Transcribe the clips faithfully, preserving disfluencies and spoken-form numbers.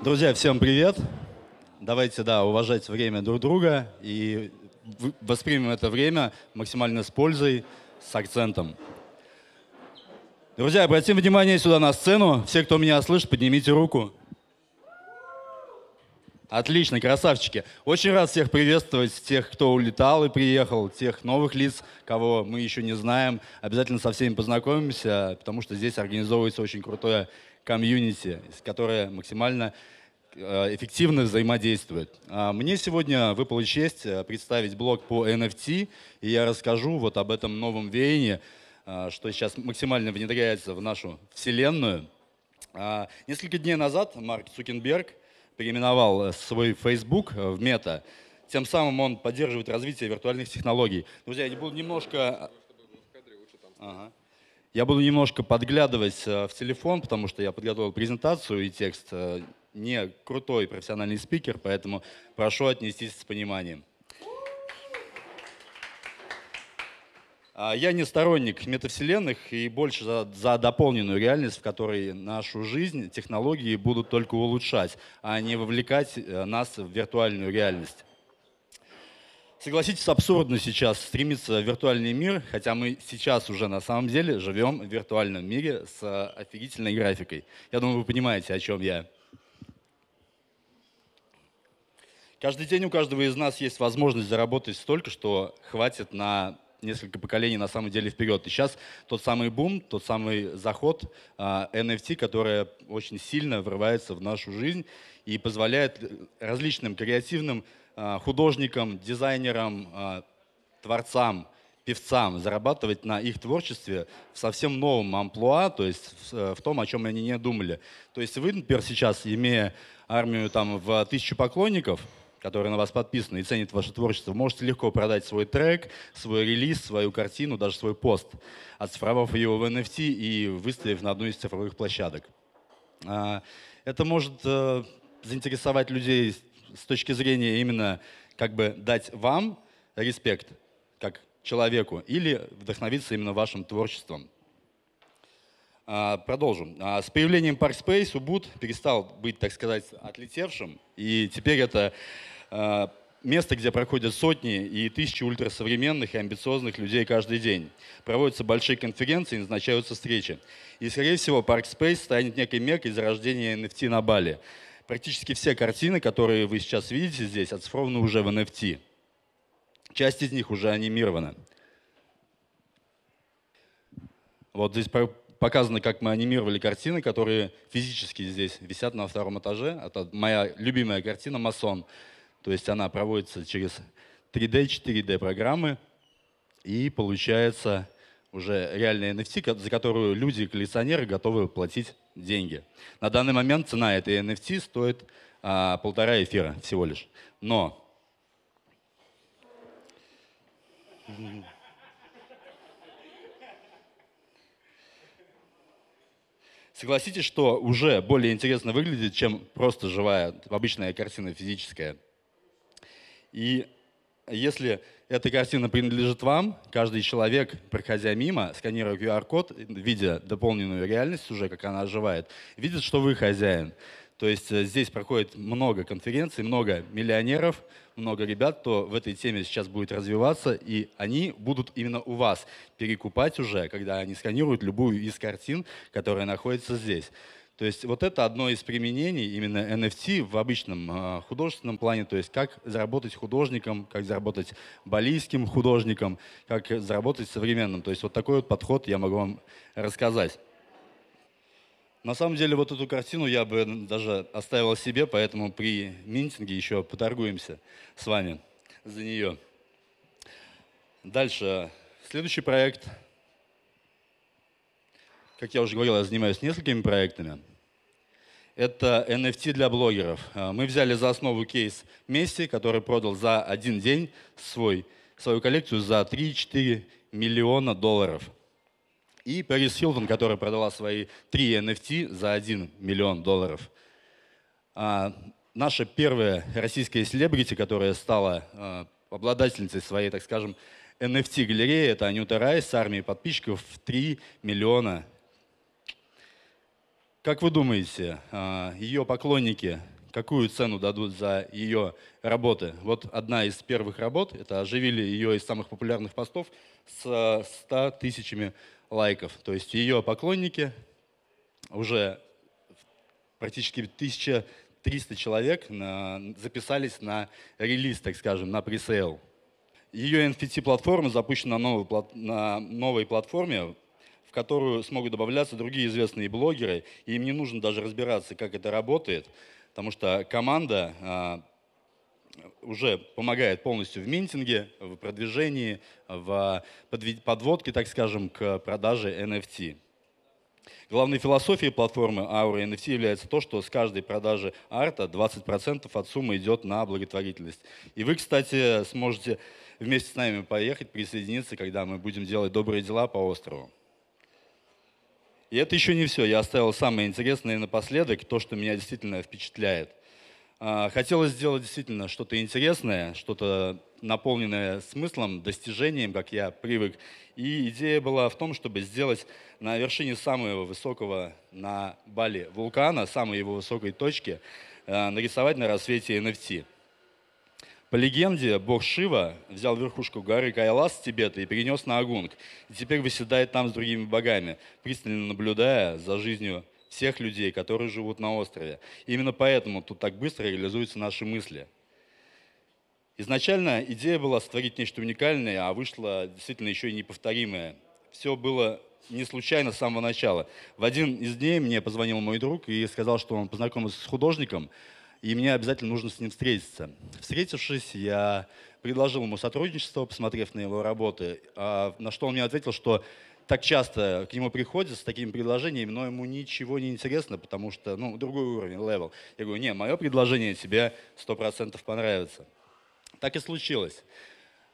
Друзья, всем привет. Давайте, да, уважать время друг друга и воспримем это время максимально с пользой, с акцентом. Друзья, обратим внимание сюда на сцену. Все, кто меня слышит, поднимите руку. Отлично, красавчики. Очень рад всех приветствовать, тех, кто улетал и приехал, тех новых лиц, кого мы еще не знаем. Обязательно со всеми познакомимся, потому что здесь организовывается очень крутое комьюнити, которое максимально эффективно взаимодействует. Мне сегодня выпала честь представить блог по эн эф ти, и я расскажу вот об этом новом веянии, что сейчас максимально внедряется в нашу вселенную. Несколько дней назад Марк Цукенберг переименовал свой Facebook в Meta. Тем самым он поддерживает развитие виртуальных технологий. Друзья, я буду немножко... Ага. Я буду немножко подглядывать в телефон, потому что я подготовил презентацию и текст. Не крутой профессиональный спикер, поэтому прошу отнестись с пониманием. Я не сторонник метавселенных и больше за, за дополненную реальность, в которой нашу жизнь технологии будут только улучшать, а не вовлекать нас в виртуальную реальность. Согласитесь, абсурдно сейчас стремиться в виртуальный мир, хотя мы сейчас уже на самом деле живем в виртуальном мире с офигительной графикой. Я думаю, вы понимаете, о чем я. Каждый день у каждого из нас есть возможность заработать столько, что хватит на несколько поколений на самом деле вперед. И сейчас тот самый бум, тот самый заход эн эф ти, которая очень сильно врывается в нашу жизнь и позволяет различным креативным художникам, дизайнерам, творцам, певцам зарабатывать на их творчестве в совсем новом амплуа, то есть в том, о чем они не думали. То есть вы, например, сейчас, имея армию там, в тысячу поклонников, которые на вас подписаны и ценят ваше творчество, можете легко продать свой трек, свой релиз, свою картину, даже свой пост, оцифровав ее в эн эф ти и выставив на одну из цифровых площадок. Это может заинтересовать людей с точки зрения именно как бы дать вам респект как человеку или вдохновиться именно вашим творчеством. Продолжим. С появлением Park Space Убуд перестал быть, так сказать, отлетевшим. И теперь это место, где проходят сотни и тысячи ультрасовременных и амбициозных людей каждый день. Проводятся большие конференции, назначаются встречи. И, скорее всего, Park Space станет некой меккой зарождения эн эф ти на Бали. Практически все картины, которые вы сейчас видите здесь, оцифрованы уже в эн эф ти. Часть из них уже анимирована. Вот здесь показано, как мы анимировали картины, которые физически здесь висят на втором этаже. Это моя любимая картина «Масон». То есть она проводится через три дэ, четыре дэ программы и получается уже реальная эн эф ти, за которую люди-коллекционеры готовы платить деньги. На данный момент цена этой эн эф ти стоит а, полтора эфира всего лишь. Но... Согласитесь, что уже более интересно выглядит, чем просто живая, обычная картина физическая. И если эта картина принадлежит вам, каждый человек, проходя мимо, сканируя ку ар код, видя дополненную реальность уже, как она оживает, видит, что вы хозяин. То есть здесь проходит много конференций, много миллионеров, много ребят, кто в этой теме сейчас будет развиваться, и они будут именно у вас перекупать уже, когда они сканируют любую из картин, которая находится здесь. То есть вот это одно из применений именно эн эф ти в обычном художественном плане, то есть как заработать художником, как заработать балийским художником, как заработать современным. То есть вот такой вот подход я могу вам рассказать. На самом деле вот эту картину я бы даже оставил себе, поэтому при минтинге еще поторгуемся с вами за нее. Дальше. Следующий проект. Как я уже говорил, я занимаюсь несколькими проектами. Это эн эф ти для блогеров. Мы взяли за основу кейс Месси, который продал за один день свой, свою коллекцию за три-четыре миллиона долларов. И Пэрис Хилтон, которая продала свои три эн эф ти за один миллион долларов. А наша первая российская селебрити, которая стала обладательницей своей, так скажем, эн эф ти-галереи, это Анюта Рай с армией подписчиков в три миллиона. Как вы думаете, ее поклонники какую цену дадут за ее работы? Вот одна из первых работ, это оживили ее из самых популярных постов с ста тысячами лайков. То есть ее поклонники уже практически тысяча триста человек записались на релиз, так скажем, на пресейл. Ее эн эф ти-платформа запущена на новой платформе, в которую смогут добавляться другие известные блогеры, и им не нужно даже разбираться, как это работает, потому что команда а, уже помогает полностью в минтинге, в продвижении, в подводке, так скажем, к продаже эн эф ти. Главной философией платформы Aura эн эф ти является то, что с каждой продажи арта двадцать процентов от суммы идет на благотворительность. И вы, кстати, сможете вместе с нами поехать, присоединиться, когда мы будем делать добрые дела по острову. И это еще не все. Я оставил самое интересное напоследок, то, что меня действительно впечатляет. Хотелось сделать действительно что-то интересное, что-то наполненное смыслом, достижением, как я привык. И идея была в том, чтобы сделать на вершине самого высокого на Бали вулкана, самой его высокой точки, нарисовать на рассвете эн эф ти. По легенде, бог Шива взял верхушку горы Кайлас с Тибета и перенес на Агунг, и теперь восседает там с другими богами, пристально наблюдая за жизнью всех людей, которые живут на острове. И именно поэтому тут так быстро реализуются наши мысли. Изначально идея была сотворить нечто уникальное, а вышло действительно еще и неповторимое. Все было не случайно с самого начала. В один из дней мне позвонил мой друг и сказал, что он познакомился с художником, и мне обязательно нужно с ним встретиться. Встретившись, я предложил ему сотрудничество, посмотрев на его работы, на что он мне ответил, что так часто к нему приходят с такими предложениями, но ему ничего не интересно, потому что, ну, другой уровень, левел. Я говорю, не, мое предложение тебе сто процентов понравится. Так и случилось.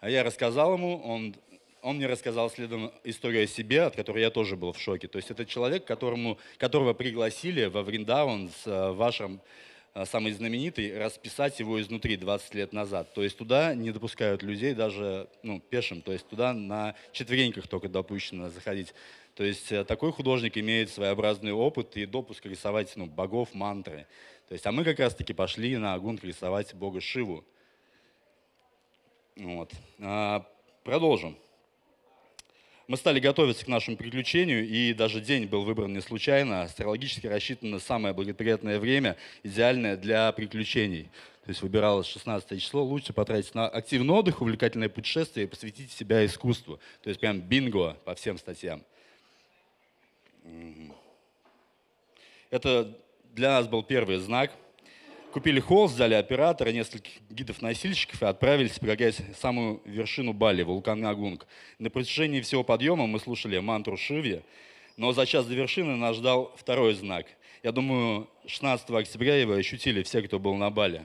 Я рассказал ему, он... Он мне рассказал следом историю о себе, от которой я тоже был в шоке. То есть это человек, которому, которого пригласили во Вриндаун с вашим самый знаменитый, расписать его изнутри двадцать лет назад. То есть туда не допускают людей даже ну, пешим, то есть туда на четвереньках только допущено заходить. То есть такой художник имеет своеобразный опыт и допуск рисовать ну, богов, мантры. То есть, а мы как раз-таки пошли на Агунг рисовать бога Шиву. Вот. А, продолжим. Мы стали готовиться к нашему приключению, и даже день был выбран не случайно. Астрологически рассчитано самое благоприятное время, идеальное для приключений. То есть выбиралось шестнадцатое число, лучше потратить на активный отдых, увлекательное путешествие и посвятить себя искусству. То есть прям бинго по всем статьям. Это для нас был первый знак. Купили холст, взяли оператора, нескольких гидов-носильщиков и отправились покорять самую вершину Бали, вулкан Агунг. На протяжении всего подъема мы слушали мантру Шивы, но за час до вершины нас ждал второй знак. Я думаю, шестнадцатого октября его ощутили все, кто был на Бали.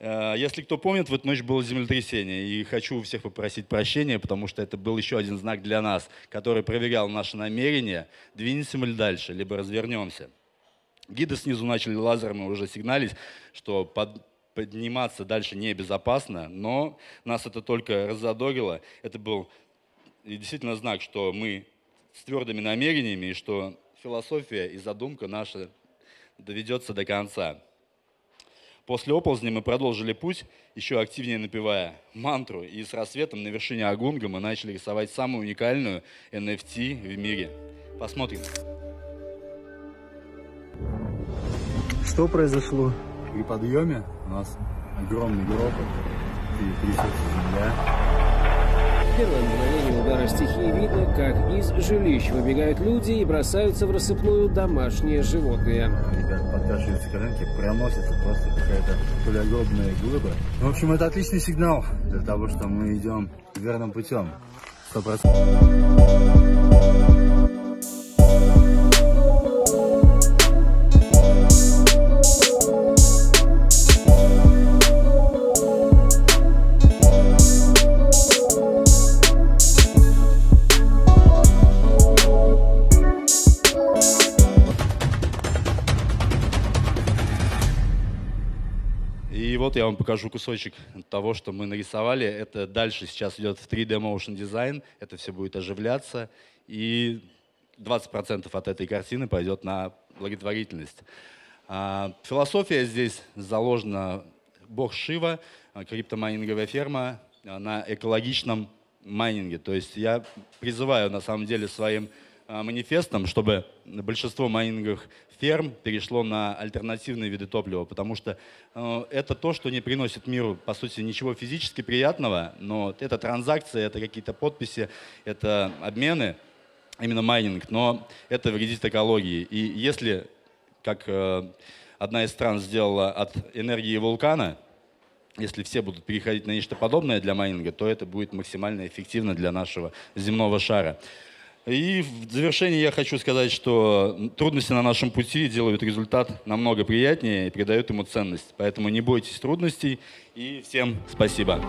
Если кто помнит, в эту ночь было землетрясение, и хочу у всех попросить прощения, потому что это был еще один знак для нас, который проверял наше намерение, двинемся мы ли дальше, либо развернемся. Гиды снизу начали лазером уже сигналить, что под, подниматься дальше небезопасно, но нас это только раззадорило. Это был действительно знак, что мы с твердыми намерениями, и что философия и задумка наша доведется до конца. После оползня мы продолжили путь, еще активнее напевая мантру, и с рассветом на вершине Агунга мы начали рисовать самую уникальную эн эф ти в мире. Посмотрим. Что произошло? При подъеме у нас огромный грохот и трясется земля. В первое мгновение удара стихии видно, как из жилищ выбегают люди и бросаются в рассыпную домашние животные. Ребят подкашиваются коленки, проносится просто какая-то полягобная глыба. В общем, это отличный сигнал для того, что мы идем верным путем. сто процентов. Вот я вам покажу кусочек того, что мы нарисовали. Это дальше сейчас идет в три дэ моушн дизайн. Это все будет оживляться. И двадцать процентов от этой картины пойдет на благотворительность. Философия здесь заложена, бог Шива, криптомайнинговая ферма на экологичном майнинге. То есть я призываю на самом деле своим манифестом, чтобы большинство майнинговых ферм перешло на альтернативные виды топлива, потому что это то, что не приносит миру, по сути, ничего физически приятного, но это транзакции, это какие-то подписи, это обмены, именно майнинг, но это вредит экологии. И если, как одна из стран сделала от энергии вулкана, если все будут переходить на нечто подобное для майнинга, то это будет максимально эффективно для нашего земного шара. И в завершение я хочу сказать, что трудности на нашем пути делают результат намного приятнее и придают ему ценность. Поэтому не бойтесь трудностей. И всем спасибо.